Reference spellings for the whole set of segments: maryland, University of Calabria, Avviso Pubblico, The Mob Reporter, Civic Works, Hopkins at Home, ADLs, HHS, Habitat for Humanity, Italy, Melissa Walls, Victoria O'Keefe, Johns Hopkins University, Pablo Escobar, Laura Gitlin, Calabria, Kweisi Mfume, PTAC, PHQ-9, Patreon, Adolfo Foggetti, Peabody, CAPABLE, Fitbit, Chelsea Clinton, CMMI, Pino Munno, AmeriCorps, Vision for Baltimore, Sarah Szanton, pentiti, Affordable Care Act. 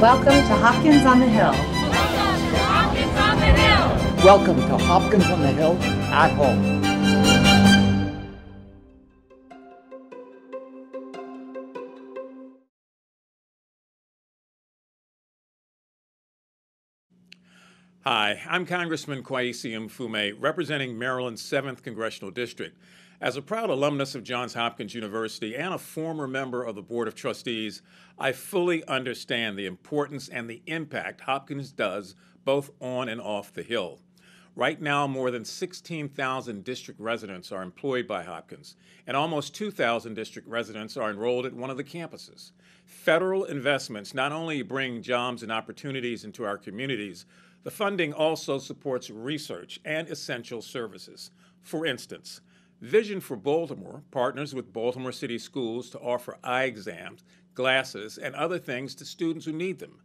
Welcome to Hopkins on the Hill. Welcome to Hopkins on the Hill. Welcome to Hopkins on the Hill at Home. Hi, I'm Congressman Kweisi Mfume, representing Maryland's 7th Congressional District. As a proud alumnus of Johns Hopkins University and a former member of the Board of Trustees, I fully understand the importance and the impact Hopkins does both on and off the Hill. Right now, more than 16,000 district residents are employed by Hopkins, and almost 2,000 district residents are enrolled at one of the campuses. Federal investments not only bring jobs and opportunities into our communities, the funding also supports research and essential services. For instance, Vision for Baltimore partners with Baltimore City schools to offer eye exams, glasses, and other things to students who need them.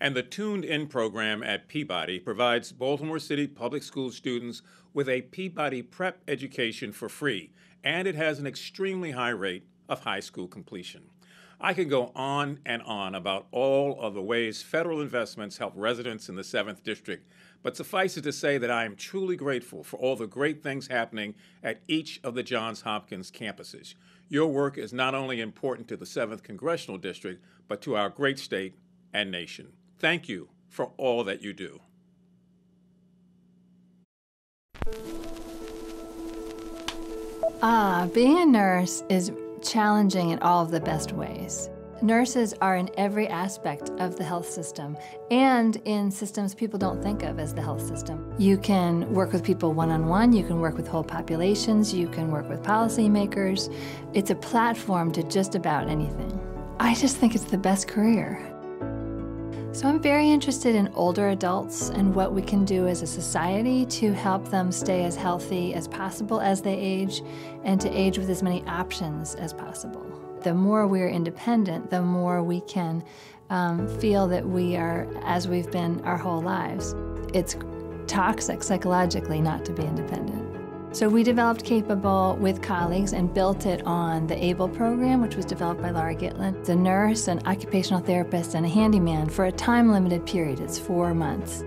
And the Tuned In program at Peabody provides Baltimore City public school students with a Peabody prep education for free, and it has an extremely high rate of high school completion. I could go on and on about all of the ways federal investments help residents in the 7th District, but suffice it to say that I am truly grateful for all the great things happening at each of the Johns Hopkins campuses. Your work is not only important to the 7th Congressional District, but to our great state and nation. Thank you for all that you do. Being a nurse is challenging in all of the best ways. Nurses are in every aspect of the health system and in systems people don't think of as the health system. You can work with people one-on-one, you can work with whole populations, you can work with policymakers. It's a platform to just about anything. I just think it's the best career. So I'm very interested in older adults and what we can do as a society to help them stay as healthy as possible as they age and to age with as many options as possible. The more we're independent, the more we can feel that we are as we've been our whole lives. It's toxic psychologically not to be independent. So we developed CAPABLE with colleagues and built it on the ABLE program, which was developed by Laura Gitlin. It's a nurse, an occupational therapist, and a handyman for a time-limited period. It's 4 months.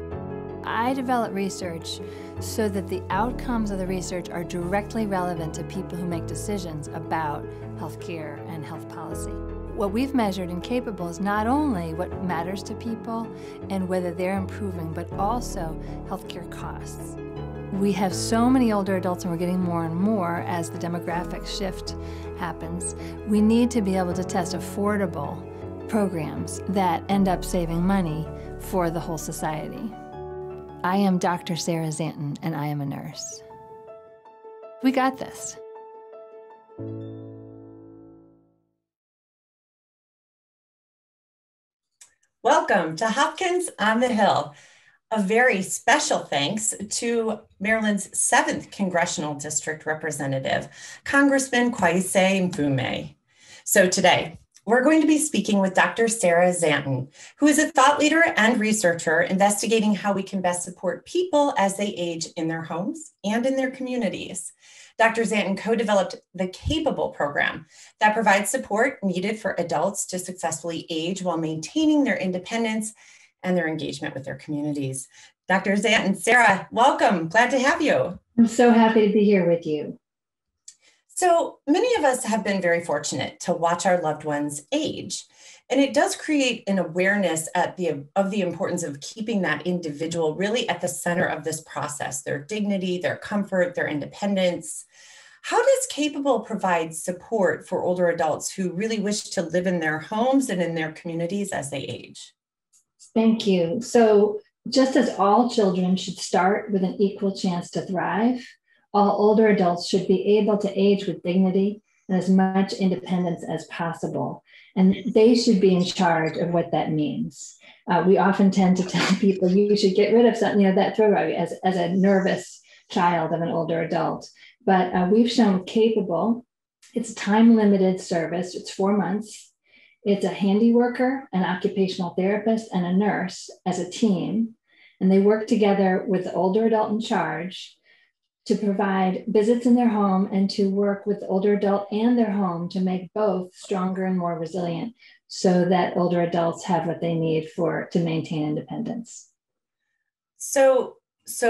I develop research so that the outcomes of the research are directly relevant to people who make decisions about health care and health policy. What we've measured in CAPABLE is not only what matters to people and whether they're improving, but also health care costs. We have so many older adults, and we're getting more and more as the demographic shift happens. We need to be able to test affordable programs that end up saving money for the whole society. I am Dr. Sarah Szanton, and I am a nurse. We got this. Welcome to Hopkins on the Hill. A very special thanks to Maryland's 7th Congressional District Representative, Congressman Kweisi Mfume. So today, we're going to be speaking with Dr. Sarah Szanton, who is a thought leader and researcher investigating how we can best support people as they age in their homes and in their communities. Dr. Szanton co-developed the CAPABLE program that provides support needed for adults to successfully age while maintaining their independence and their engagement with their communities. Dr. Szanton, Sarah, welcome, glad to have you. I'm so happy to be here with you. So many of us have been very fortunate to watch our loved ones age, and it does create an awareness of the importance of keeping that individual really at the center of this process, their dignity, their comfort, their independence. How does CAPABLE provide support for older adults who really wish to live in their homes and in their communities as they age? Thank you. So just as all children should start with an equal chance to thrive, all older adults should be able to age with dignity and as much independence as possible. And they should be in charge of what that means. We often tend to tell people, you should get rid of something, you know, that throw rug as a nervous child of an older adult. But we've shown CAPABLE, it's time-limited service, it's 4 months. It's a handy worker, an occupational therapist, and a nurse as a team. And they work together with the older adult in charge to provide visits in their home and to work with the older adult and their home to make both stronger and more resilient so that older adults have what they need to maintain independence. So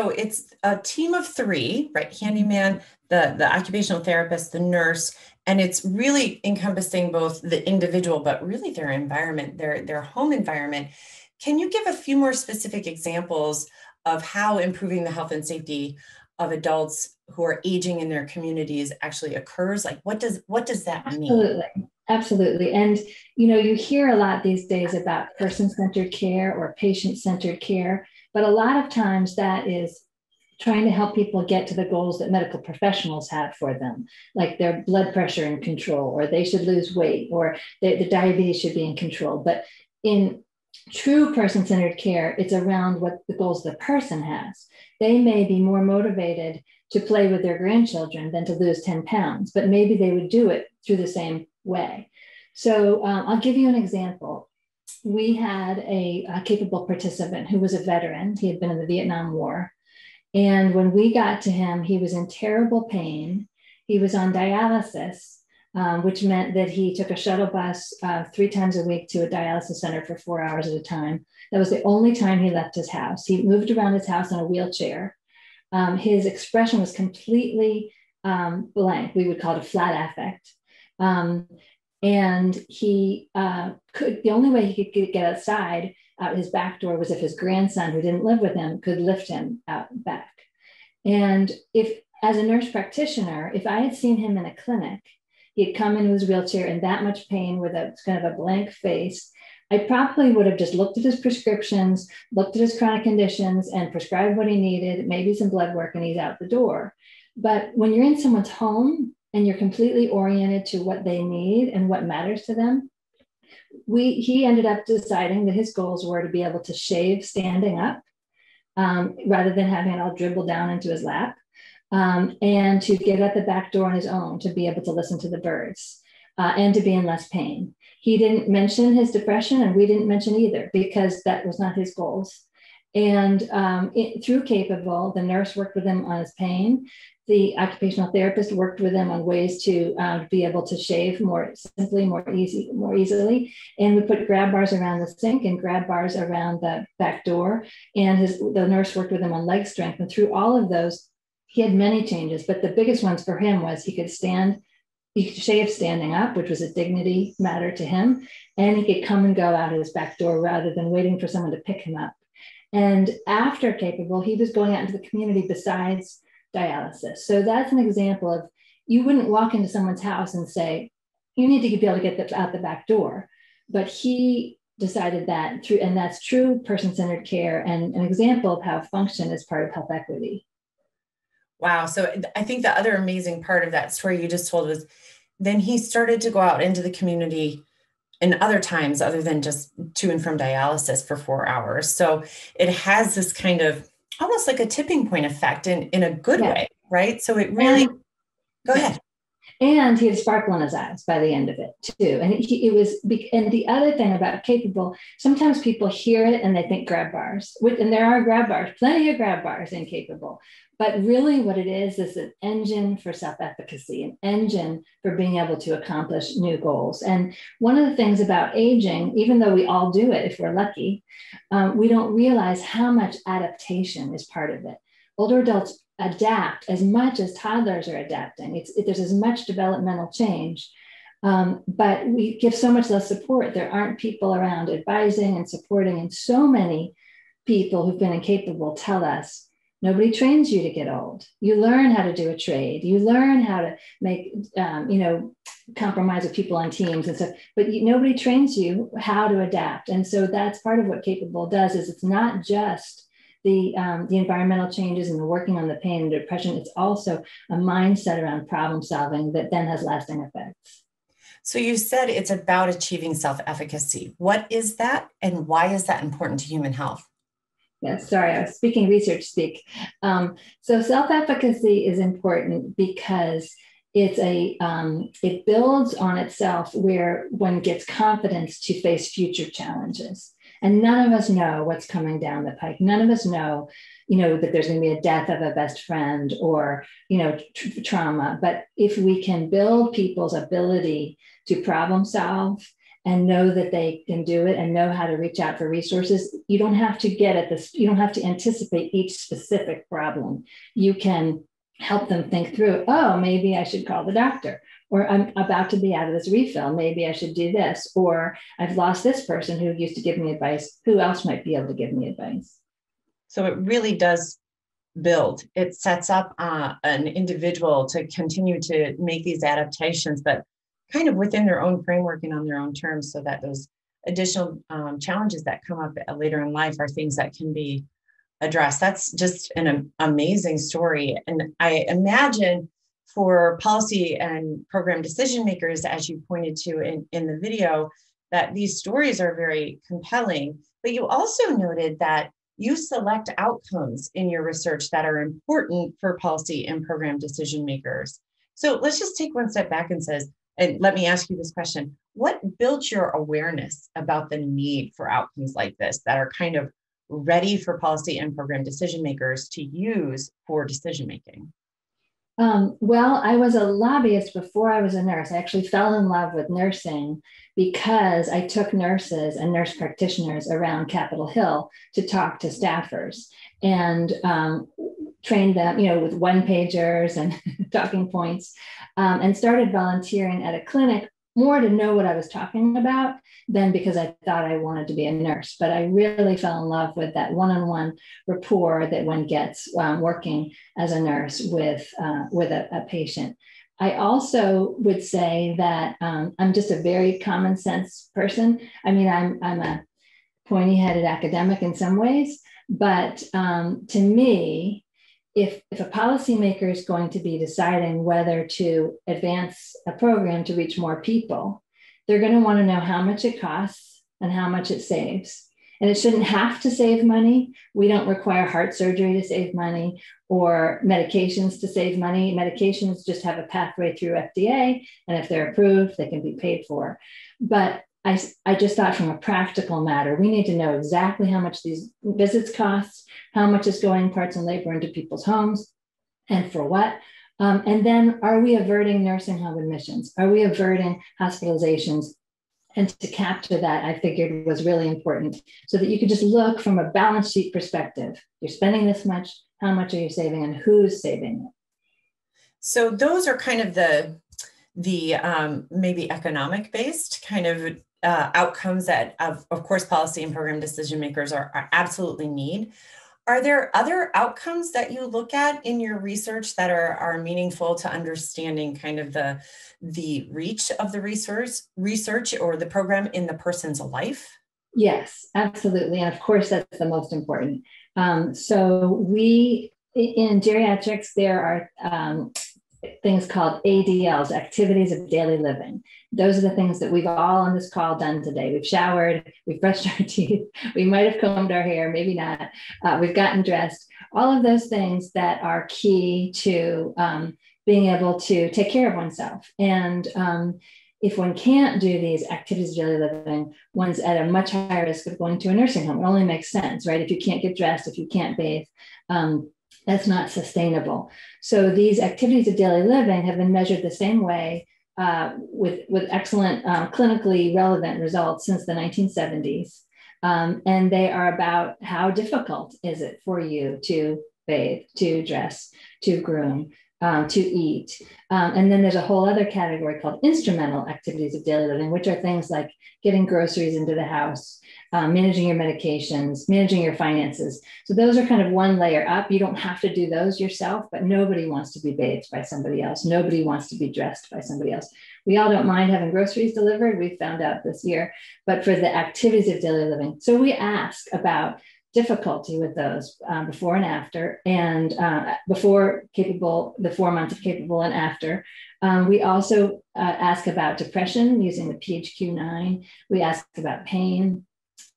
it's a team of 3, right? Handyman, the occupational therapist, the nurse, and it's really encompassing both the individual, but really their environment, their home environment. Can you give a few more specific examples of how improving the health and safety of adults who are aging in their communities actually occurs? Like, what does that mean? Absolutely. Absolutely. And, you know, you hear a lot these days about person-centered care or patient-centered care, but a lot of times that is trying to help people get to the goals that medical professionals have for them, like their blood pressure in control, or they should lose weight, or the diabetes should be in control. But in true person-centered care, it's around what the goals the person has. They may be more motivated to play with their grandchildren than to lose 10 pounds, but maybe they would do it through the same way. So I'll give you an example. We had a CAPABLE participant who was a veteran. He had been in the Vietnam War. And when we got to him, he was in terrible pain. He was on dialysis, which meant that he took a shuttle bus 3 times a week to a dialysis center for 4 hours at a time. That was the only time he left his house. He moved around his house in a wheelchair. His expression was completely blank. We would call it a flat affect. And he the only way he could get outside out his back door was if his grandson, who didn't live with him, could lift him out back. And if, as a nurse practitioner, if I had seen him in a clinic, he had come into his wheelchair in that much pain with a kind of a blank face, I probably would have just looked at his prescriptions, looked at his chronic conditions, and prescribed what he needed, maybe some blood work, and he's out the door. But when you're in someone's home, and you're completely oriented to what they need and what matters to them. He ended up deciding that his goals were to be able to shave standing up rather than having it all dribble down into his lap, and to get out the back door on his own, to be able to listen to the birds, and to be in less pain. He didn't mention his depression, and we didn't mention either, because that was not his goals. And through CAPABLE, the nurse worked with him on his pain. The occupational therapist worked with them on ways to be able to shave more simply, more easily. And we put grab bars around the sink and grab bars around the back door. And the nurse worked with him on leg strength. And through all of those, he had many changes, but the biggest ones for him was he could stand, he could shave standing up, which was a dignity matter to him. And he could come and go out of his back door rather than waiting for someone to pick him up. And after CAPABLE, he was going out into the community besides dialysis. So that's an example of, you wouldn't walk into someone's house and say, you need to be able to get out the back door. But he decided that through, and that's true person-centered care and an example of how function is part of health equity. Wow. So I think the other amazing part of that story you just told was then he started to go out into the community and other times other than just to and from dialysis for 4 hours. So it has this kind of almost like a tipping point effect in a good way, right? So it really, go ahead. And he had sparkle in his eyes by the end of it too. And and the other thing about CAPABLE, sometimes people hear it and they think grab bars, and there are grab bars, plenty of grab bars in CAPABLE. But really what it is an engine for self-efficacy, an engine for being able to accomplish new goals. And one of the things about aging, even though we all do it if we're lucky, we don't realize how much adaptation is part of it. Older adults adapt as much as toddlers are adapting. There's as much developmental change, but we give so much less support. There aren't people around advising and supporting. And so many people who've been incapable tell us Nobody trains you to get old. You learn how to do a trade. You learn how to make, compromise with people on teams and stuff, but nobody trains you how to adapt. And so that's part of what CAPABLE does is it's not just the environmental changes and the working on the pain and depression. It's also a mindset around problem solving that then has lasting effects. So you said it's about achieving self-efficacy. What is that and why is that important to human health? Yes, sorry, I was speaking research speak. So self-efficacy is important because it's it builds on itself where one gets confidence to face future challenges. And none of us know what's coming down the pike. None of us know, that there's going to be a death of a best friend or, trauma. But if we can build people's ability to problem solve and know that they can do it and know how to reach out for resources, you don't have to get at this. You don't have to anticipate each specific problem. You can help them think through, oh, maybe I should call the doctor, or I'm about to be out of this refill. Maybe I should do this, or I've lost this person who used to give me advice. Who else might be able to give me advice? So it really does build. It sets up an individual to continue to make these adaptations, but kind of within their own framework and on their own terms, so that those additional challenges that come up later in life are things that can be addressed. That's just an amazing story. And I imagine for policy and program decision makers, as you pointed to in the video, that these stories are very compelling. But you also noted that you select outcomes in your research that are important for policy and program decision makers. So let's just take one step back and says, and let me ask you this question. What built your awareness about the need for outcomes like this that are kind of ready for policy and program decision makers to use for decision making? Well, I was a lobbyist before I was a nurse. I actually fell in love with nursing because I took nurses and nurse practitioners around Capitol Hill to talk to staffers and trained them, with one pagers and talking points, and started volunteering at a clinic more to know what I was talking about than because I thought I wanted to be a nurse. But I really fell in love with that one-on-one rapport that one gets working as a nurse with a patient. I also would say that I'm just a very common sense person. I mean, I'm a pointy-headed academic in some ways, but to me, if a policymaker is going to be deciding whether to advance a program to reach more people, they're going to want to know how much it costs and how much it saves. And it shouldn't have to save money. We don't require heart surgery to save money or medications to save money. Medications just have a pathway through FDA, and if they're approved, they can be paid for. But I just thought from a practical matter, we need to know exactly how much these visits cost, how much is going parts and labor into people's homes, and for what. And then are we averting nursing home admissions? Are we averting hospitalizations? And to capture that, I figured was really important so that you could just look from a balance sheet perspective. You're spending this much, how much are you saving, and who's saving it? So those are kind of the maybe economic-based kind of outcomes that, of course, policy and program decision makers are absolutely need. Are there other outcomes that you look at in your research that are meaningful to understanding kind of the reach of the research or the program in the person's life? Yes, absolutely. And of course, that's the most important. So we, in geriatrics, there are things called ADLs, activities of daily living. Those are the things that we've all on this call done today. We've showered, we've brushed our teeth, we might have combed our hair, maybe not. We've gotten dressed. All of those things that are key to being able to take care of oneself. And if one can't do these activities of daily living, one's at a much higher risk of going to a nursing home. It only makes sense, right? If you can't get dressed, if you can't bathe, that's not sustainable. So these activities of daily living have been measured the same way with excellent clinically relevant results since the 1970s. And they are about how difficult is it for you to bathe, to dress, to groom, to eat. And then there's a whole other category called instrumental activities of daily living, which are things like getting groceries into the house, managing your medications, managing your finances. So those are kind of one layer up. You don't have to do those yourself, but nobody wants to be bathed by somebody else. Nobody wants to be dressed by somebody else. We all don't mind having groceries delivered, we found out this year, but for the activities of daily living. So we ask about difficulty with those before and after, and before capable, the 4 months of capable and after. We also ask about depression using the PHQ-9. We ask about pain.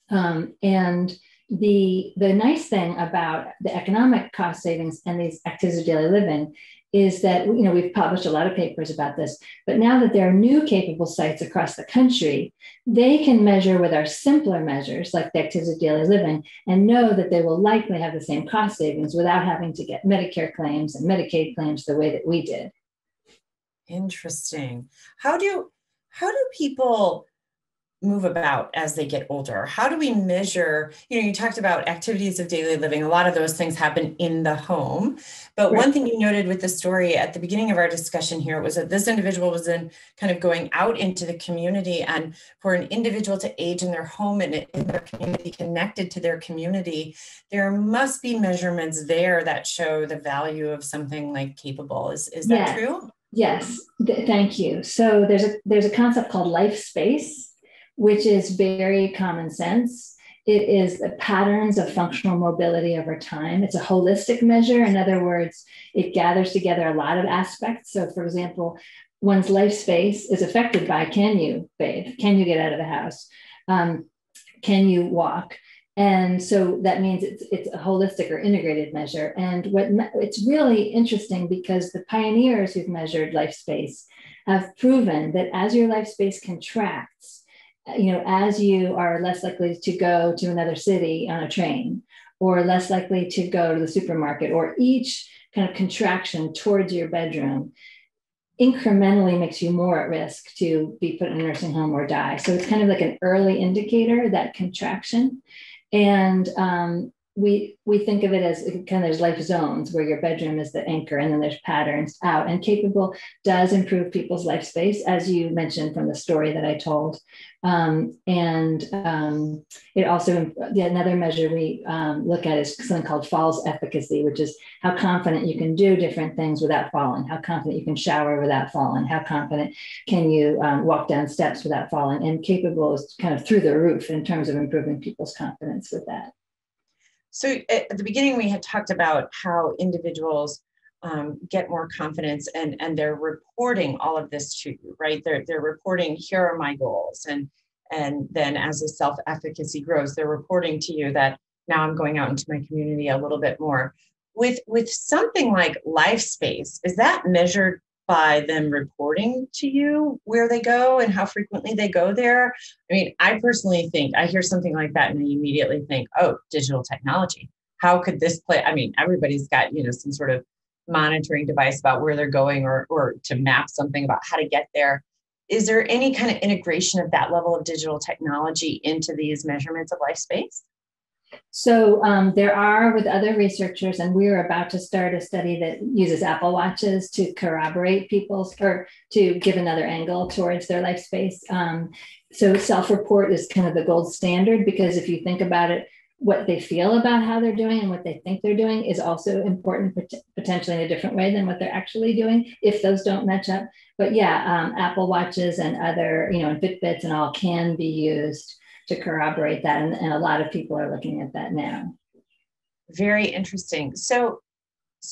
And the nice thing about the economic cost savings and these activities of daily living is that, you know, we've published a lot of papers about this, but now that there are new capable sites across the country, they can measure with our simpler measures like the activities of daily living and know that they will likely have the same cost savings without having to get Medicare claims and Medicaid claims the way that we did. Interesting. How do people move about as they get older? How do we measure, you know, you talked about activities of daily living, a lot of those things happen in the home, but right. One thing you noted with the story at the beginning of our discussion here was that this individual was then kind of going out into the community, and for an individual to age in their home and in their community, connected to their community, there must be measurements there that show the value of something like capable. Is that yes. true? Yes, thank you. So there's a concept called life space, which is very common sense. It is the patterns of functional mobility over time. It's a holistic measure. In other words, it gathers together a lot of aspects. So for example, one's life space is affected by, can you bathe? Can you get out of the house? Can you walk? And so that means it's a holistic or integrated measure. And it's really interesting because the pioneers who've measured life space have proven that as your life space contracts, you know, as you are less likely to go to another city on a train or less likely to go to the supermarket, or each kind of contraction towards your bedroom incrementally makes you more at risk to be put in a nursing home or die. So it's kind of like an early indicator, that contraction. And we think of it as kind of, there's life zones where your bedroom is the anchor, and then there's patterns out, and capable does improve people's life space, as you mentioned from the story that I told. It also, another measure we look at is something called falls efficacy, which is how confident you can do different things without falling, how confident you can shower without falling, how confident can you walk down steps without falling, and capable is kind of through the roof in terms of improving people's confidence with that. So at the beginning, we had talked about how individuals get more confidence, and they're reporting all of this to you, right? They're reporting, here are my goals. And then as the self-efficacy grows, they're reporting to you that now I'm going out into my community a little bit more. With something like life space, is that measured by them reporting to you where they go and how frequently they go there? I mean, I personally think I hear something like that and I immediately think, oh, digital technology. How could this play? I mean, everybody's got, you know, some sort of monitoring device about where they're going, or to map something about how to get there. Is there any kind of integration of that level of digital technology into these measurements of life space? So there are, with other researchers, and we are about to start a study that uses Apple Watches to corroborate people's, or to give another angle towards their life space. So self-report is kind of the gold standard, because if you think about it, what they feel about how they're doing and what they think they're doing is also important, potentially in a different way than what they're actually doing if those don't match up. But yeah, Apple Watches and other, you know, and Fitbits and all can be used to corroborate that. And a lot of people are looking at that now. Very interesting. So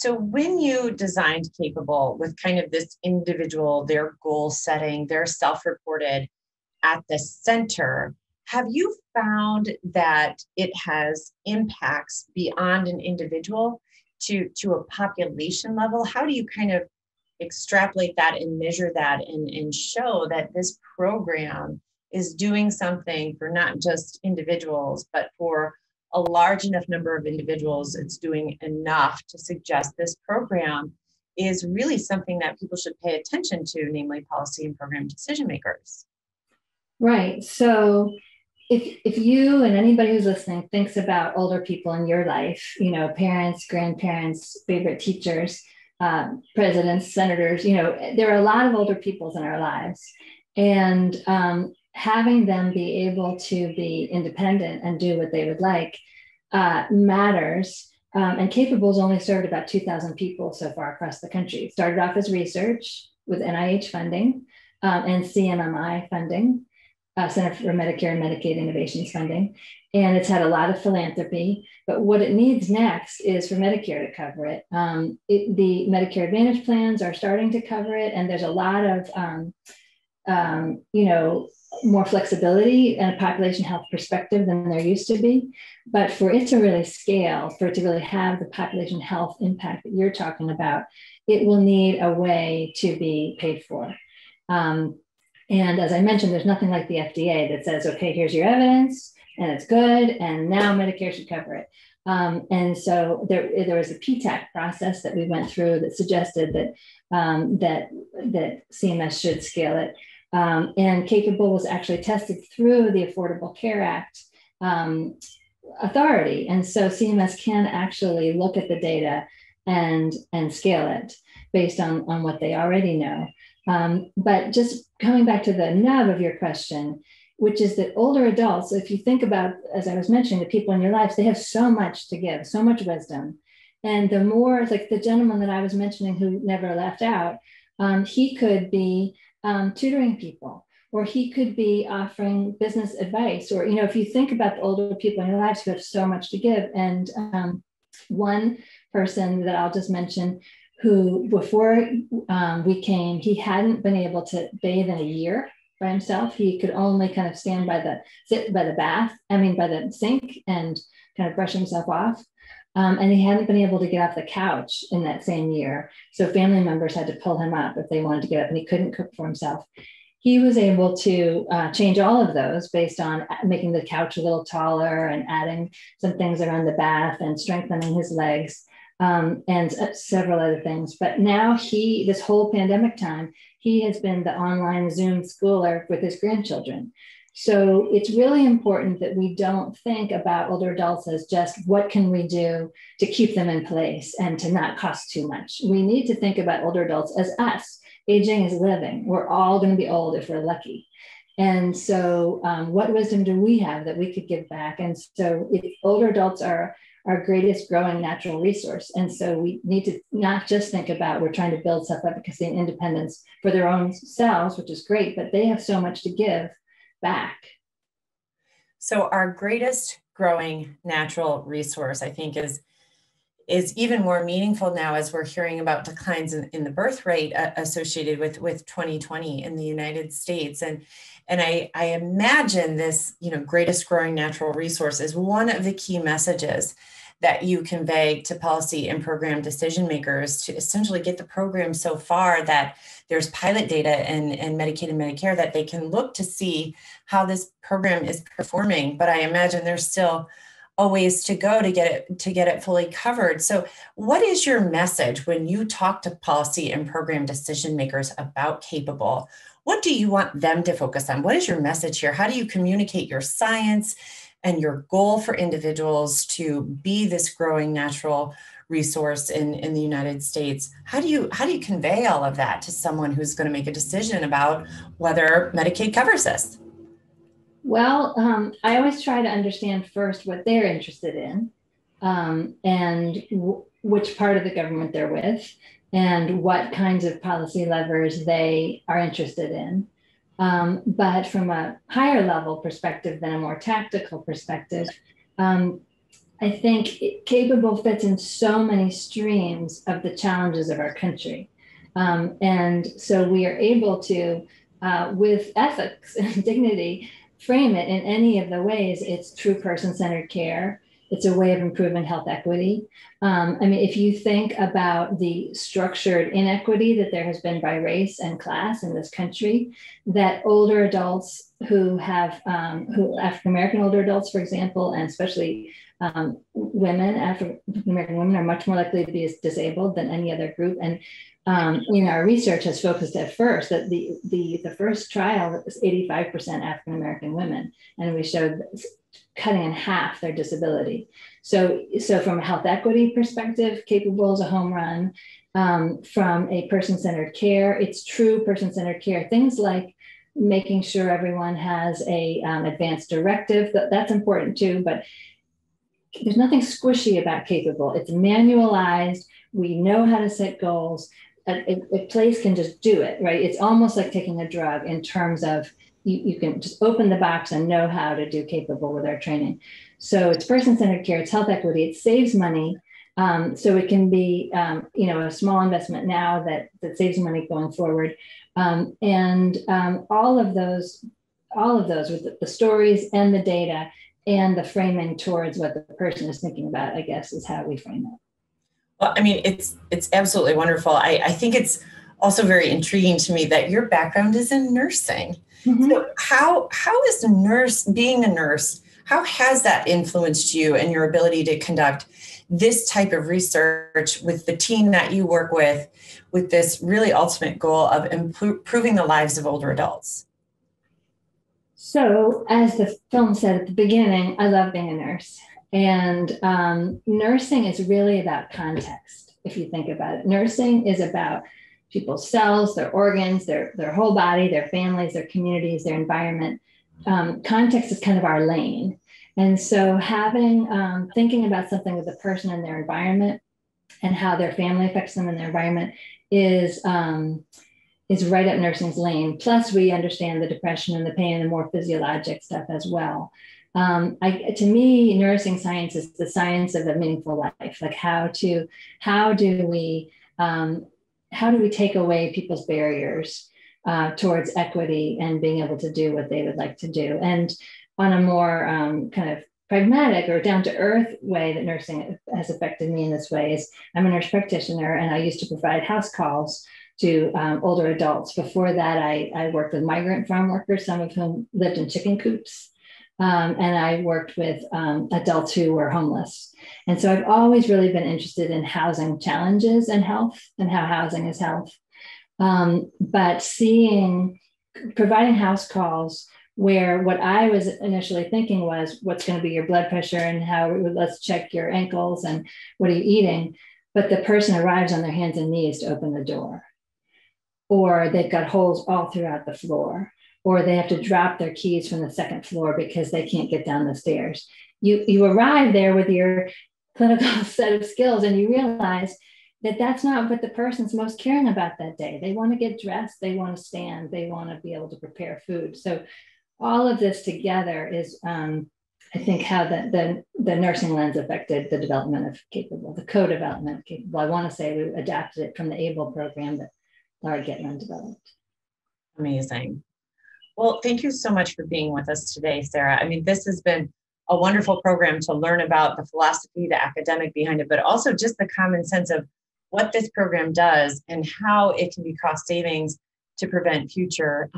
when you designed Capable with kind of this individual, their goal setting, their self-reported at the center, have you found that it has impacts beyond an individual to a population level? How do you kind of extrapolate that and measure that and show that this program is doing something for not just individuals, but for a large enough number of individuals, it's doing enough to suggest this program is really something that people should pay attention to, namely policy and program decision makers? Right. So if you and anybody who's listening thinks about older people in your life, you know, parents, grandparents, favorite teachers, presidents, senators, you know, there are a lot of older peoples in our lives. And having them be able to be independent and do what they would like matters. And CAPABLE's only served about 2,000 people so far across the country. It started off as research with NIH funding and CMMI funding, Center for Medicare and Medicaid Innovations funding. And it's had a lot of philanthropy, but what it needs next is for Medicare to cover it. The Medicare Advantage plans are starting to cover it, and there's a lot of, you know, more flexibility and a population health perspective than there used to be. But for it to really scale, for it to really have the population health impact that you're talking about, it will need a way to be paid for. And as I mentioned, there's nothing like the FDA that says, okay, here's your evidence and it's good, and now Medicare should cover it. And so there was a PTAC process that we went through that suggested that, that CMS should scale it. And CAPABLE was actually tested through the Affordable Care Act authority. And so CMS can actually look at the data and scale it based on what they already know. But just coming back to the nub of your question, which is that older adults, if you think about, as I was mentioning, the people in your lives, they have so much to give, so much wisdom. And the more, like the gentleman that I was mentioning who never left out, he could be tutoring people, or he could be offering business advice, or, you know, if you think about the older people in your lives who have so much to give. And one person that I'll just mention, who before we came, he hadn't been able to bathe in a year by himself. He could only kind of stand by the, sit by the bath, I mean, by the sink, and kind of brush himself off. And he hadn't been able to get off the couch in that same year. So family members had to pull him up if they wanted to get up, and he couldn't cook for himself. He was able to change all of those based on making the couch a little taller and adding some things around the bath and strengthening his legs and several other things. But now he, this whole pandemic time, he has been the online Zoom schooler with his grandchildren. So it's really important that we don't think about older adults as just what can we do to keep them in place and to not cost too much. We need to think about older adults as us. Aging is living. We're all going to be old if we're lucky. And so what wisdom do we have that we could give back? And so older adults are our greatest growing natural resource. And so we need to not just think about we're trying to build self-efficacy and independence for their own selves, which is great, but they have so much to give back. So our greatest growing natural resource, I think, is even more meaningful now as we're hearing about declines in the birth rate associated with 2020 in the United States. And I imagine this, you know, greatest growing natural resource is one of the key messages that you convey to policy and program decision makers to essentially get the program so far that there's pilot data and Medicaid and Medicare that they can look to see how this program is performing. But I imagine there's still a ways to go to get it fully covered. So what is your message when you talk to policy and program decision makers about CAPABLE? What do you want them to focus on? What is your message here? How do you communicate your science and your goal for individuals to be this growing natural resource in the United States? How do you convey all of that to someone who's going to make a decision about whether Medicaid covers this? Well, I always try to understand first what they're interested in, and which part of the government they're with, and what kinds of policy levers they are interested in. But from a higher level perspective than a more tactical perspective, I think CAPABLE fits in so many streams of the challenges of our country. And so we are able to, with ethics and dignity, frame it in any of the ways. It's true person-centered care. It's a way of improving health equity. I mean, if you think about the structured inequity that there has been by race and class in this country, that older adults who have, African-American older adults, for example, and especially women, African-American women are much more likely to be as disabled than any other group. And in our research has focused at first that the first trial was 85% African-American women, and we showed cutting in half their disability. So from a health equity perspective, CAPABLE is a home run. From a person-centered care, it's true person-centered care. Things like making sure everyone has a advanced directive, that's important too, but there's nothing squishy about CAPABLE. It's manualized. We know how to set goals. A place can just do it, right? It's almost like taking a drug in terms of you can just open the box and know how to do CAPABLE with our training. So it's person-centered care, it's health equity, it saves money. So it can be, a small investment now that saves money going forward. All of those with the stories and the data and the framing towards what the person is thinking about, I guess, is how we frame it. Well, I mean, it's absolutely wonderful. I think it's also very intriguing to me that your background is in nursing. Mm-hmm. So how is being a nurse, how has that influenced you and your ability to conduct this type of research with the team that you work with this really ultimate goal of improving the lives of older adults? So as the film said at the beginning, I love being a nurse. And nursing is really about context, if you think about it. Nursing is about people's cells, their organs, their whole body, their families, their communities, their environment. Context is kind of our lane. And so thinking about something with the person and their environment and how their family affects them in their environment is right up nursing's lane. Plus we understand the depression and the pain and the more physiologic stuff as well. To me, nursing science is the science of a meaningful life. Like how do we take away people's barriers towards equity and being able to do what they would like to do? And on a more kind of pragmatic or down-to-earth way that nursing has affected me in this way is I'm a nurse practitioner, and I used to provide house calls to older adults. Before that, I worked with migrant farm workers, some of whom lived in chicken coops. And I worked with adults who were homeless. And so I've always really been interested in housing challenges and health and how housing is health. But providing house calls where what I was initially thinking was what's going to be your blood pressure and let's check your ankles and what are you eating? But the person arrives on their hands and knees to open the door, or they've got holes all throughout the floor, or they have to drop their keys from the second floor because they can't get down the stairs. You arrive there with your clinical set of skills and you realize that that's not what the person's most caring about that day. They want to get dressed, they want to stand, they want to be able to prepare food. So all of this together is, I think, how the nursing lens affected the development of CAPABLE, the co-development of CAPABLE. I want to say we adapted it from the ABLE program that Laura Gitlin developed. Amazing. Well, thank you so much for being with us today, Sarah. I mean, this has been a wonderful program to learn about the philosophy, the academic behind it, but also just the common sense of what this program does and how it can be cost savings to prevent future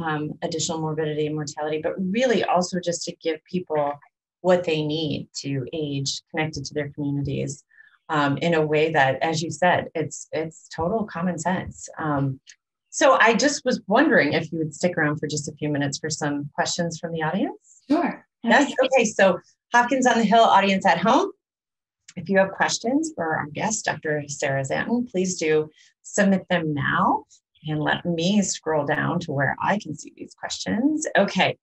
additional morbidity and mortality, but really also just to give people what they need to age connected to their communities in a way that, as you said, it's total common sense. So I just was wondering if you would stick around for just a few minutes for some questions from the audience. Sure. Yes, okay, so Hopkins on the Hill audience at home, if you have questions for our guest, Dr. Sarah Szanton, please do submit them now. And let me scroll down to where I can see these questions. Okay,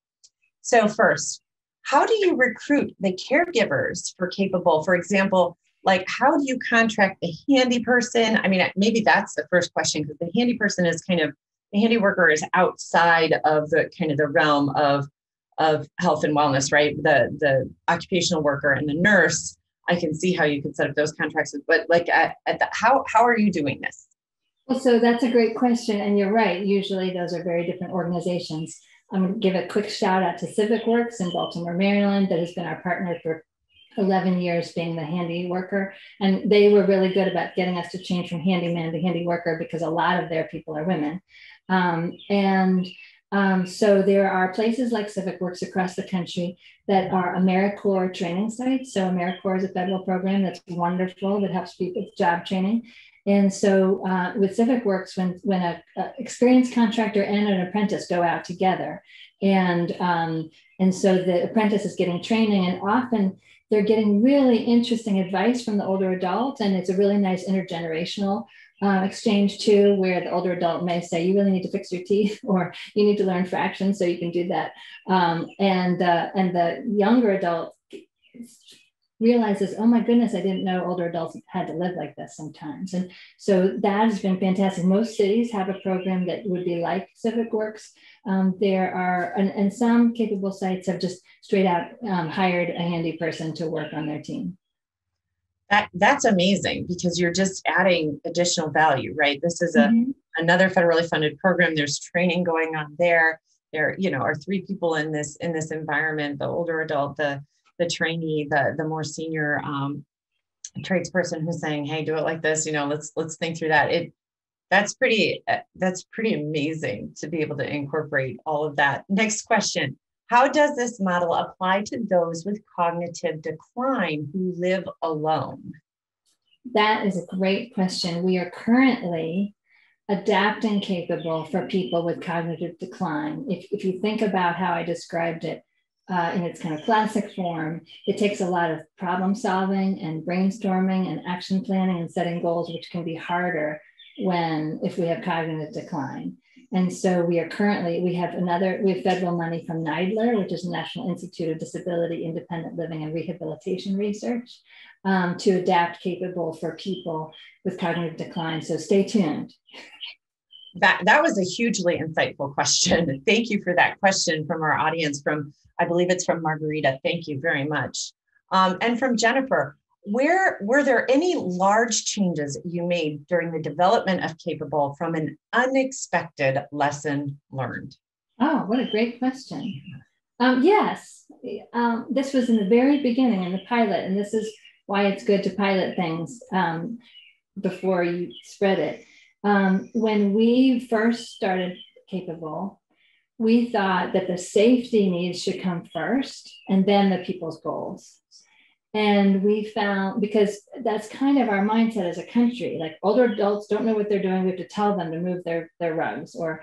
so first, how do you recruit the caregivers for CAPABLE? For example, like how do you contract the handy person? I mean, maybe that's the first question, because the handy person is kind of, the handy worker is outside of the kind of the realm of health and wellness, right? The occupational worker and the nurse, I can see how you could set up those contracts, but like how are you doing this? So that's a great question. And you're right. Usually those are very different organizations. I'm going to give a quick shout out to Civic Works in Baltimore, Maryland, that has been our partner for 11 years being the handy worker. And they were really good about getting us to change from handyman to handy worker because a lot of their people are women. So there are places like Civic Works across the country that are AmeriCorps training sites. So AmeriCorps is a federal program that's wonderful that helps people with job training. And so with Civic Works, when an experienced contractor and an apprentice go out together, and so the apprentice is getting training, and often They're getting really interesting advice from the older adult, and it's a really nice intergenerational exchange too, where the older adult may say, you really need to fix your teeth, or you need to learn fractions so you can do that. And the younger adult realizes, oh my goodness, I didn't know older adults had to live like this sometimes. And so that has been fantastic. Most cities have a program that would be like Civic Works. There are, and some capable sites have just straight out hired a handy person to work on their team. That's amazing, because you're just adding additional value, right? This is another federally funded program. There's training going on there. There, you know, are three people in this environment: the older adult, the trainee, the more senior tradesperson who's saying, "Hey, do it like this." You know, let's think through that. That's pretty amazing to be able to incorporate all of that. Next question. How does this model apply to those with cognitive decline who live alone? That is a great question. We are currently adapting CAPABLE for people with cognitive decline. If you think about how I described it in its kind of classic form, it takes a lot of problem solving and brainstorming and action planning and setting goals, which can be harder if we have cognitive decline. And so we are currently, we have federal money from NIDILRR, which is the National Institute of Disability, Independent Living and Rehabilitation Research, to adapt CAPABLE for people with cognitive decline. So stay tuned. That was a hugely insightful question. Thank you for that question from our audience from, I believe it's from Margarita. Thank you very much. And from Jennifer. Were there any large changes you made during the development of CAPABLE from an unexpected lesson learned? Oh, what a great question. Yes, this was in the very beginning in the pilot, and this is why it's good to pilot things before you spread it. When we first started CAPABLE, we thought that the safety needs should come first and then the people's goals. And we found, because that's kind of our mindset as a country, like older adults don't know what they're doing, we have to tell them to move their rugs, or,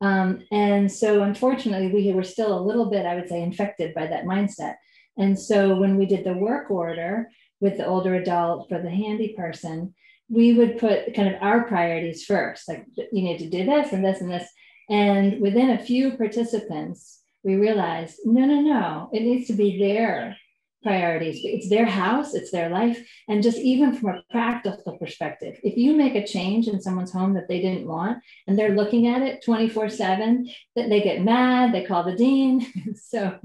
and so unfortunately we were still a little bit, I would say, infected by that mindset. And so when we did the work order with the older adult for the handy person, we would put kind of our priorities first, like you need to do this and this and this. And within a few participants, we realized, no, it needs to be there. Priorities. It's their house, it's their life. And just even from a practical perspective, if you make a change in someone's home that they didn't want, and they're looking at it 24/7, that they get mad, they call the dean. So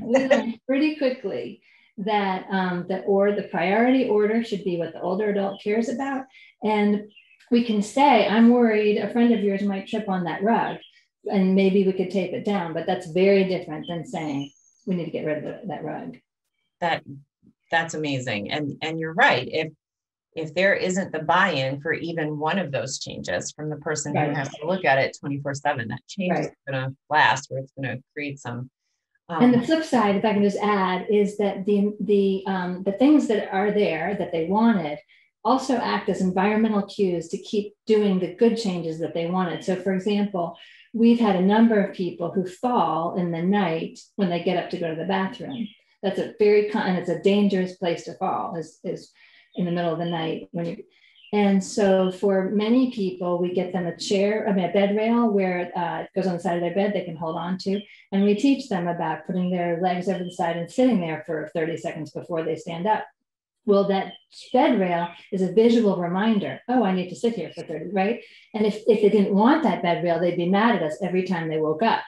we learned pretty quickly that the priority order should be what the older adult cares about. And we can say, I'm worried a friend of yours might trip on that rug, and maybe we could tape it down. But that's very different than saying, we need to get rid of that rug. That's amazing. And you're right. If there isn't the buy-in for even one of those changes from the person who has to look at it 24/7, that change is going to last, where it's going to create some. And the flip side, if I can just add, is that the things that are there that they wanted also act as environmental cues to keep doing the good changes that they wanted. So for example, we've had a number of people who fall in the night when they get up to go to the bathroom. That's a very, and it's a dangerous place to fall is in the middle of the night. And so for many people, we get them a bed rail where it goes on the side of their bed, they can hold on to. And we teach them about putting their legs over the side and sitting there for 30 seconds before they stand up. Well, that bed rail is a visual reminder. Oh, I need to sit here for 30, right? And if they didn't want that bed rail, they'd be mad at us every time they woke up.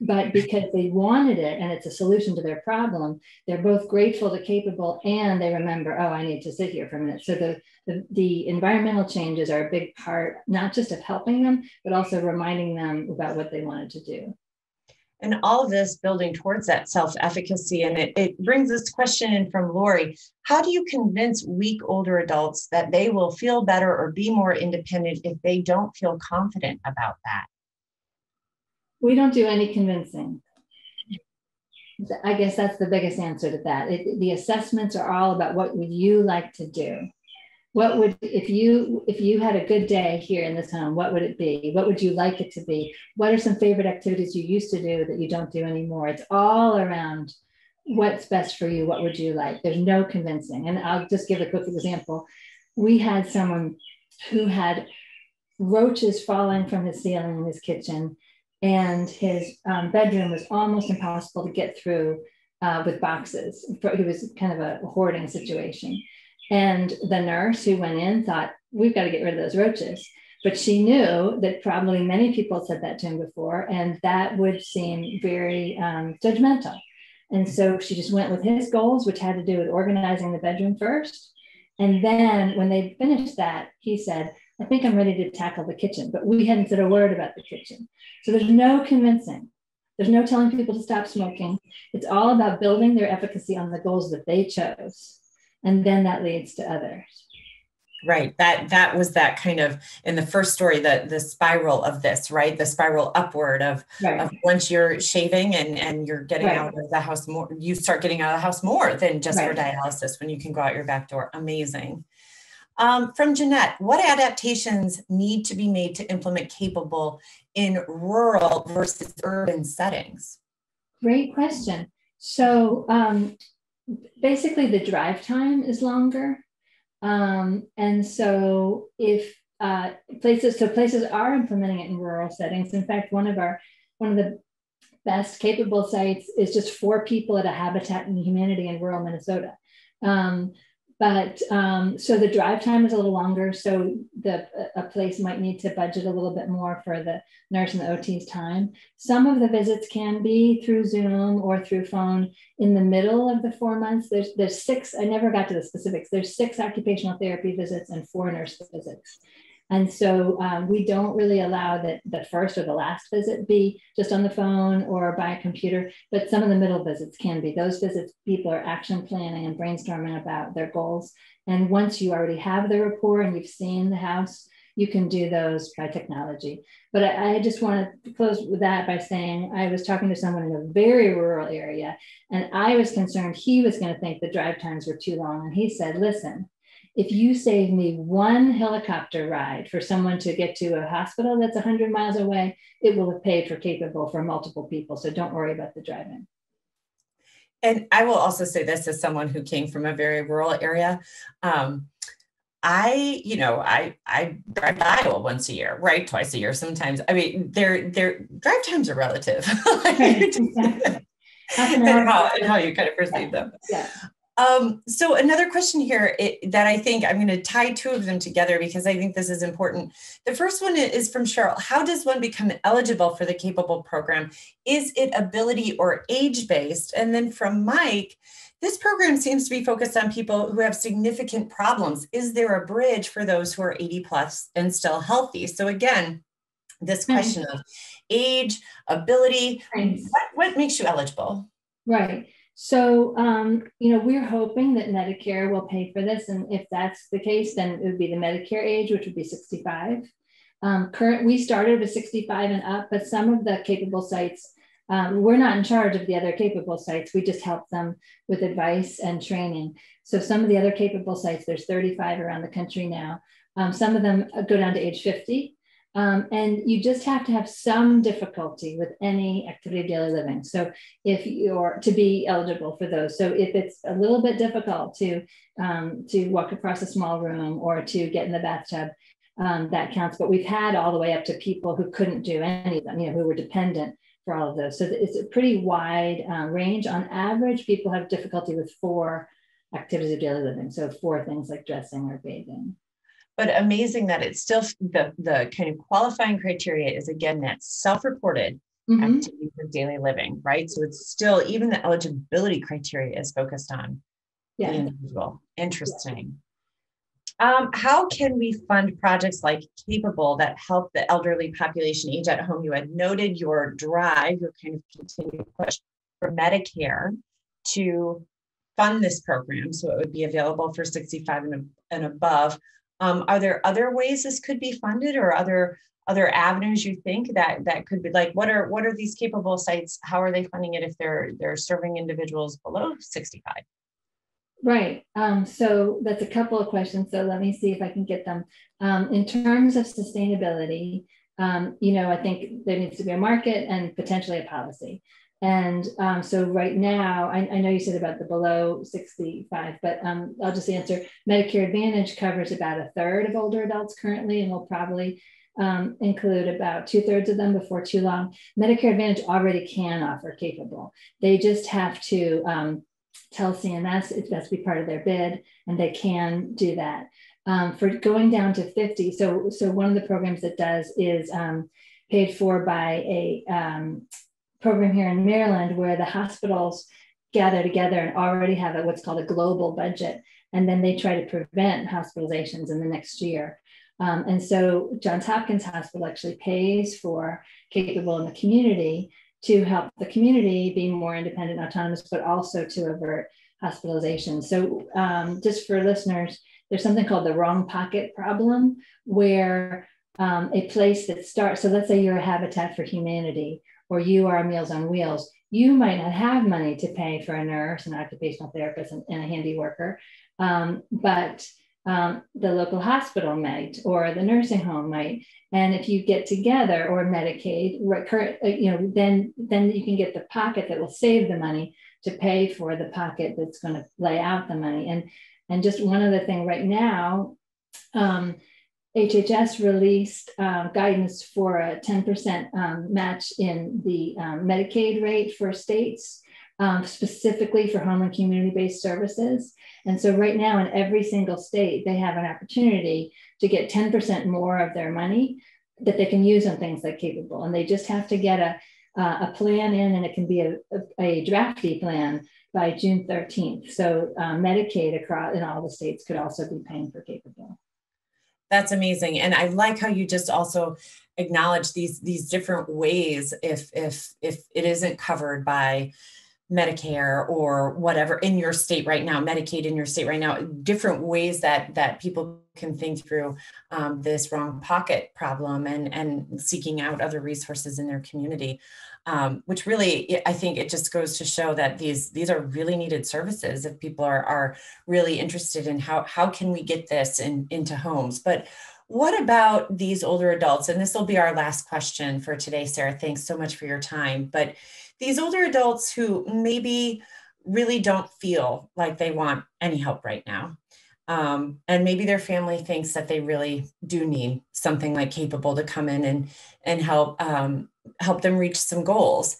But because they wanted it and it's a solution to their problem, they're both grateful to CAPABLE and they remember, oh, I need to sit here for a minute. So the environmental changes are a big part, not just of helping them, but also reminding them about what they wanted to do. And all of this building towards that self-efficacy. And it brings this question in from Lori. How do you convince weak older adults that they will feel better or be more independent if they don't feel confident about that? We don't do any convincing. I guess that's the biggest answer to that. The assessments are all about what would you like to do? What would, if you had a good day here in this home, what would it be? What would you like it to be? What are some favorite activities you used to do that you don't do anymore? It's all around what's best for you, what would you like? There's no convincing. And I'll just give a quick example. We had someone who had roaches falling from the ceiling in his kitchen, and his bedroom was almost impossible to get through with boxes. He was kind of a hoarding situation. And the nurse who went in thought, we've got to get rid of those roaches. But she knew that probably many people said that to him before, and that would seem very judgmental. And so she just went with his goals, which had to do with organizing the bedroom first. And then when they finished that, he said, I think I'm ready to tackle the kitchen, but we hadn't said a word about the kitchen. So there's no convincing. There's no telling people to stop smoking. It's all about building their efficacy on the goals that they chose. And then that leads to others. Right. That was that kind of, in the first story, the spiral of this, right? The spiral upward of, of once you're shaving and you're getting out of the house more, you start getting out of the house more than just for dialysis when you can go out your back door. Amazing. From Jeanette, what adaptations need to be made to implement CAPABLE in rural versus urban settings? Great question. So basically the drive time is longer. And so if places are implementing it in rural settings. In fact, one of the best CAPABLE sites is just 4 people at a Habitat for Humanity in rural Minnesota. So the drive time is a little longer. So a place might need to budget a little bit more for the nurse and the OT's time. Some of the visits can be through Zoom or through phone. In the middle of the 4 months, there's 6, I never got to the specifics, there's 6 occupational therapy visits and 4 nurse visits. And so we don't really allow that the first or the last visit be just on the phone or by a computer, but some of the middle visits can be. Those visits, people are action planning and brainstorming about their goals. And once you already have the rapport and you've seen the house, you can do those by technology. But I just want to close with that by saying, I was talking to someone in a very rural area, and I was concerned he was going to think the drive times were too long. And he said, listen, if you save me 1 helicopter ride for someone to get to a hospital that's 100 miles away, it will have paid for CAPABLE for multiple people. So don't worry about the driving. And I will also say this as someone who came from a very rural area. I drive to Iowa once a year, right? Twice a year sometimes. I mean, their drive times are relative. Exactly. and how you kind of perceive them. Yeah. So another question here that I think I'm going to tie 2 of them together because I think this is important. The first one is from Cheryl. How does one become eligible for the CAPABLE program? Is it ability or age-based? And then from Mike, this program seems to be focused on people who have significant problems. Is there a bridge for those who are 80 plus and still healthy? So again, this question of age, ability, what makes you eligible? Right. So, we're hoping that Medicare will pay for this. And if that's the case, then it would be the Medicare age, which would be 65. We started with 65 and up, but some of the CAPABLE sites, we're not in charge of the other CAPABLE sites. We just help them with advice and training. So some of the other CAPABLE sites, there's 35 around the country now. Some of them go down to age 50. And you just have to have some difficulty with any activity of daily living. So if you're to be eligible for those, so if it's a little bit difficult to walk across a small room or to get in the bathtub, that counts. But we've had all the way up to people who couldn't do any of them, who were dependent for all of those. So it's a pretty wide range. On average, people have difficulty with 4 activities of daily living. So 4 things like dressing or bathing. But amazing that it's still the kind of qualifying criteria is, again, that self-reported activities of daily living, right? So it's still, even the eligibility criteria is focused on the individual. Interesting. Yeah. How can we fund projects like CAPABLE that help the elderly population age at home? You had noted your drive, your kind of continued push for Medicare to fund this program. So it would be available for 65 and above. Are there other ways this could be funded, or other avenues you think that could be, like, what are these CAPABLE sites? How are they funding it if they're serving individuals below 65? Right. So that's a couple of questions. So let me see if I can get them. In terms of sustainability, I think there needs to be a market and potentially a policy. And so right now, I know you said about the below 65, but I'll just answer. Medicare Advantage covers about a third of older adults currently, and will probably include about 2/3 of them before too long. Medicare Advantage already can offer CAPABLE. They just have to tell CMS it has to be part of their bid, and they can do that. For going down to 50, so one of the programs that does is paid for by a program here in Maryland, where the hospitals gather together and already have a, what's called a global budget, and then they try to prevent hospitalizations in the next year. And so Johns Hopkins Hospital actually pays for CAPABLE in the community to help the community be more independent, autonomous, but also to avert hospitalization. So just for listeners, there's something called the wrong pocket problem, where a place that starts, so let's say you're a Habitat for Humanity, or you are Meals on Wheels, you might not have money to pay for a nurse, an occupational therapist, and a handy worker, but the local hospital might, or the nursing home might. And if you get together, or Medicaid, you know, then you can get the pocket that will save the money to pay for the pocket that's going to lay out the money. And just one other thing right now, HHS released guidance for a 10% match in the Medicaid rate for states, specifically for home and community-based services. And so right now in every single state, they have an opportunity to get 10% more of their money that they can use on things like CAPABLE. And they just have to get a plan in, and it can be a drafty plan by June 13th. So Medicaid across in all the states could also be paying for CAPABLE. That's amazing. And I like how you just also acknowledge these different ways if it isn't covered by Medicare or whatever in your state right now, Medicaid in your state right now, different ways that people can think through this wrong pocket problem and seeking out other resources in their community, which really, I think it just goes to show that these are really needed services if people are really interested in how can we get this into homes. But what about these older adults? And this will be our last question for today, Sarah. Thanks so much for your time. But these older adults who maybe really don't feel like they want any help right now, and maybe their family thinks that they really do need something like CAPABLE to come in and help them reach some goals.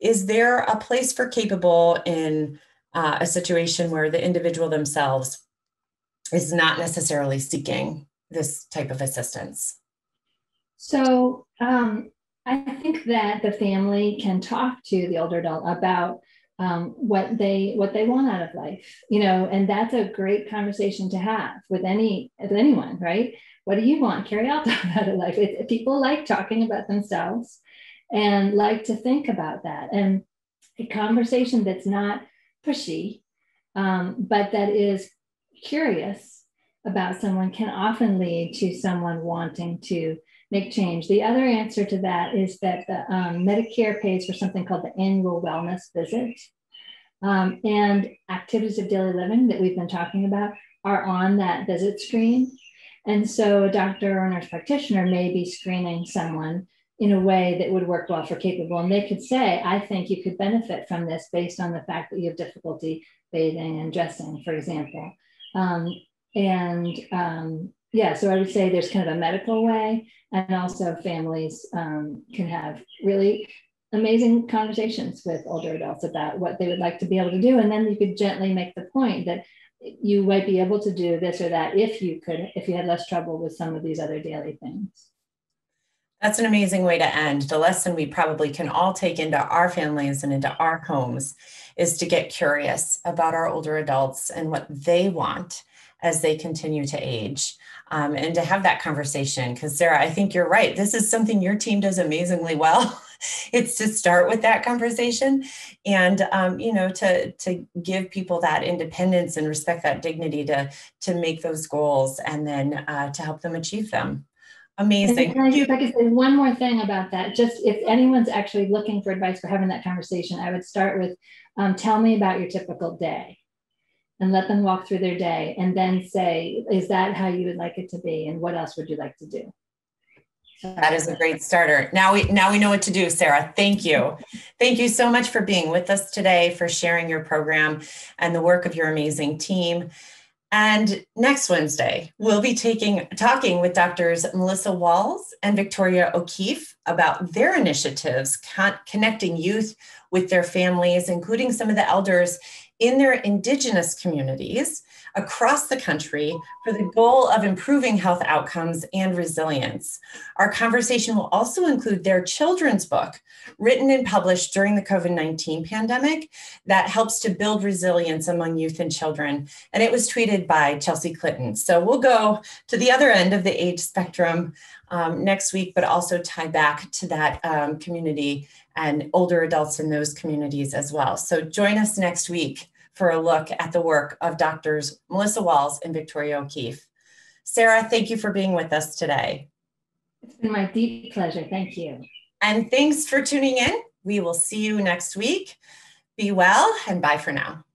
Is there a place for CAPABLE in a situation where the individual themselves is not necessarily seeking this type of assistance? So I think that the family can talk to the older adult about what they want out of life, you know, and that's a great conversation to have with anyone, right? What do you want? Carrie, I'll talk about it. Life. People like talking about themselves and like to think about that. And a conversation that's not pushy, but that is curious about someone can often lead to someone wanting to make change. The other answer to that is that the Medicare pays for something called the annual wellness visit, and activities of daily living that we've been talking about are on that visit screen. And so a doctor or nurse practitioner may be screening someone in a way that would work well for CAPABLE. And they could say, I think you could benefit from this based on the fact that you have difficulty bathing and dressing, for example. Yeah, so I would say there's kind of a medical way, and also families can have really amazing conversations with older adults about what they would like to be able to do. And then you could gently make the point that you might be able to do this or that if you had less trouble with some of these other daily things. That's an amazing way to end. The lesson we probably can all take into our families and into our homes is to get curious about our older adults and what they want as they continue to age, and to have that conversation. Because Sarah, I think you're right. This is something your team does amazingly well. It's to start with that conversation and, you know, to give people that independence and respect that dignity to make those goals and then to help them achieve them. Amazing. And if I could say one more thing about that, just if anyone's actually looking for advice for having that conversation, I would start with, tell me about your typical day. And let them walk through their day and then say, is that how you would like it to be? And what else would you like to do? That is a great starter. Now we know what to do, Sarah. Thank you. Thank you so much for being with us today, for sharing your program and the work of your amazing team. And next Wednesday, we'll be talking with Drs. Melissa Walls and Victoria O'Keefe about their initiatives connecting youth with their families, including some of the elders in their Indigenous communities across the country, for the goal of improving health outcomes and resilience. Our conversation will also include their children's book, written and published during the COVID-19 pandemic, that helps to build resilience among youth and children. And it was tweeted by Chelsea Clinton. So we'll go to the other end of the age spectrum next week, but also tie back to that community and older adults in those communities as well. So join us next week for a look at the work of Drs. Melissa Walls and Victoria O'Keefe. Sarah, thank you for being with us today. It's been my deep pleasure, thank you. And thanks for tuning in. We will see you next week. Be well, and bye for now.